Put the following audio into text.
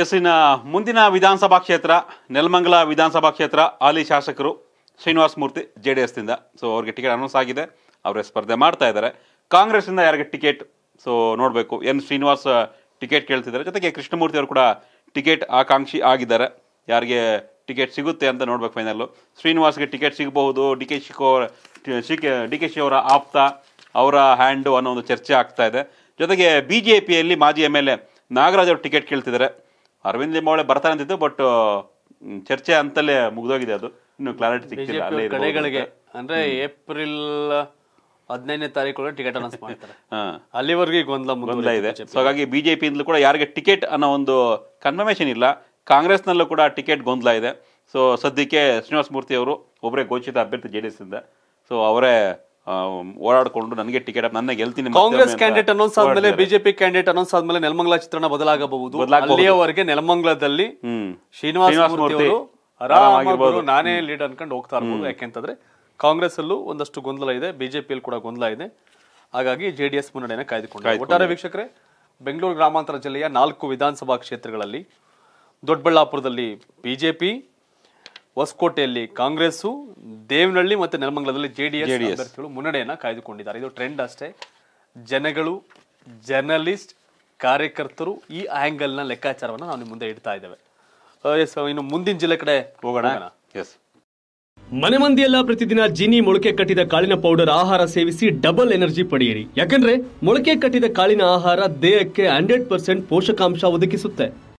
S ಇನ್ನ ಮುಂದಿನ ವಿಧಾನಸಭಾ ಕ್ಷೇತ್ರ ನೆಲಮಂಗಲ ವಿಧಾನಸಭಾ ಕ್ಷೇತ್ರ ಹಾಲಿ ಶಾಸಕರು ಶ್ರೀನಿವಾಸ ಮೂರ್ತಿ JDS ದಿಂದ ಸೊ ಅವರಿಗೆ ಟಿಕೆಟ್ ಅನೌನ್ಸ್ ಆಗಿದೆ ಅವರೇ ಸ್ಪರ್ಧೆ ಮಾಡ್ತಾ ಇದ್ದಾರೆ ಕಾಂಗ್ರೆಸ್ ಇಂದ ಯಾರಿಗೆ ಟಿಕೆಟ್ ಸೊ ನೋಡಬೇಕು ಎನ್ ಶ್ರೀನಿವಾಸ ಟಿಕೆಟ್ ಕೇಳ್ತಿದ್ದಾರೆ ಜೊತೆಗೆ ಕೃಷ್ಣಮೂರ್ತಿ ಅವರು ಕೂಡ ಟಿಕೆಟ್ ಆಕಾಂಕ್ಷಿ ಆಗಿದ್ದಾರೆ ಯಾರಿಗೆ ಟಿಕೆಟ್ ಸಿಗುತ್ತೆ ಅಂತ ನೋಡಬೇಕು ಫೈನಲ್ ಶ್ರೀನಿವಾಸಗೆ ಟಿಕೆಟ್ ಸಿಗಬಹುದು ಡಿ ಕೆ ಶಿ ಅವರ ಆಪ್ತ ಅವರ ಹ್ಯಾಂಡು ಅನ್ನೋ ಒಂದು ಚರ್ಚೆ ಆಗ್ತಾ ಇದೆ ಜೊತೆಗೆ ಬಿಜೆಪಿಯಲ್ಲಿ ಮಾಜಿ MLA ನಾಗರಾಜ್ ಅವರು ಟಿಕೆಟ್ ಕೇಳ್ತಿದ್ದಾರೆ ಅರವಿಂದ್ ಲಿಂಬಾವಳಿ ಬರ್ತಾರೆ ಅಂತಿತ್ತು ಬಟ್ ಚರ್ಚೆ ಅಂತಲೇ ಮುಗಿದೋಗಿದೆ ಅದು ಇನ್ನು ಕ್ಲಾರಿಟಿ ಸಿಕ್ಕಿಲ್ಲ ಕಡೆಗಳಿಗೆ ಅಂದ್ರೆ April 15ನೇ ತಾರೀಕು ಟಿಕೆಟ್ ಅನೌನ್ಸ್ ಮಾಡ್ತಾರೆ ಅಲ್ಲಿವರೆಗೂ ಗೊಂದಲ ಇದೆ ಸೊ ಹಾಗಾಗಿ ಬಿಜೆಪಿಯಿಂದಲೂ ಕೂಡ ಯಾರಿಗೆ ಟಿಕೆಟ್ ಅನ್ನೋ ಒಂದು ಕನ್ಫರ್ಮೇಶನ್ ಇಲ್ಲ ಕಾಂಗ್ರೆಸ್ನಲ್ಲೂ ಕೂಡ ಟಿಕೆಟ್ ಗೊಂದಲ ಇದೆ ಸೊ ಸದ್ಯಕ್ಕೆ ಶ್ರೀನಿವಾಸ ಮೂರ್ತಿ ಅವರು ಒಬ್ಬರೇ ಘೋಷಿತ ಅಭ್ಯರ್ಥಿ JDS ಇಂದ ಸೊ ಅವರೇ ಓಡಾಡಿಕೊಂಡು ನನಗೆ ಟಿಕೆಟ್ ನನ್ನ ಗೆಲ್ತೀನಿ ಕಾಂಗ್ರೆಸ್ ಕ್ಯಾಂಡಿಡೇಟ್ ಅನೌನ್ಸ್ ಆದ್ಮೇಲೆ ಬಿಜೆಪಿ ಕ್ಯಾಂಡಿಡೇಟ್ ಅನೌನ್ಸ್ ಆದ್ಮೇಲೆ ನೆಲಮಂಗಲ ಚಿತ್ರಣ ಬದಲಾಗಬಹುದು ಅಲ್ಲಿಯವರೆಗೆ ನೆಲಮಂಗಲದಲ್ಲಿ ಶ್ರೀನಿವಾಸ ಮೂರ್ತಿ ಆರಾಮಾಗಿರ್ಬೋದು ನಾನೇ ಲೀಡ್ ಅನ್ಕೊಂಡು ಹೋಗ್ತಾ ಇರ್ಬೋದು ಯಾಕೆಂತಂದ್ರೆ ಕಾಂಗ್ರೆಸ್ ಅಲ್ಲೂ ಒಂದಷ್ಟು ಗೊಂದಲ ಇದೆ ಬಿಜೆಪಿಯಲ್ಲಿ ಕೂಡ ಗೊಂದಲ ಇದೆ ಹಾಗಾಗಿ JDS ಮುನ್ನಡೆಯನ್ನು ಕಾಯ್ದುಕೊಂಡಿದೆ ಒಟ್ಟಾರೆ ವೀಕ್ಷಕರೇ ಬೆಂಗಳೂರು ಗ್ರಾಮಾಂತರ ಜಿಲ್ಲೆಯ 4 ವಿಧಾನಸಭಾ ಕ್ಷೇತ್ರಗಳಲ್ಲಿ ದೊಡ್ಡಬಳ್ಳಾಪುರದಲ್ಲಿ BJP ಹೊಸಕೋಟೆಯಲ್ಲಿ ಕಾಂಗ್ರೆಸ್ ದೇವನಹಳ್ಳಿ ಮತ್ತು ನೆಲಮಂಗಲದಲ್ಲಿ JDS ಅಭ್ಯರ್ಥಿಗಳು ಮುನ್ನಡೆಯನ್ನು ಕಾಯ್ದುಕೊಂಡಿದ್ದಾರೆ ಇದು ಟ್ರೆಂಡ್ ಅಷ್ಟೇ ಜನಗಳು ಜರ್ನಲಿಸ್ಟ್ ಕಾರ್ಯಕರ್ತರು ಈ ಆ್ಯಂಗಲ್ನ ಲೆಕ್ಕಾಚಾರವನ್ನು ನಾವು ನಿಮ್ಮ ಮುಂದೆ ಇಡ್ತಾ ಇದ್ದೇವೆ ಇನ್ನು ಮುಂದಿನ ಜಿಲ್ಲೆ ಕಡೆ ಹೋಗೋಣ ಮನೆ ಮಂದಿಯೆಲ್ಲ ಪ್ರತಿದಿನ ಜಿನಿ ಮೊಳಕೆ ಕಟ್ಟಿದ ಕಾಳಿನ ಪೌಡರ್ ಆಹಾರ ಸೇವಿಸಿ ಡಬಲ್ ಎನರ್ಜಿ ಪಡೆಯಿರಿ ಯಾಕಂದ್ರೆ ಮೊಳಕೆ ಕಟ್ಟಿದ ಕಾಳಿನ ಆಹಾರ ದೇಹಕ್ಕೆ 100% ಪೋಷಕಾಂಶ ಒದಗಿಸುತ್ತೆ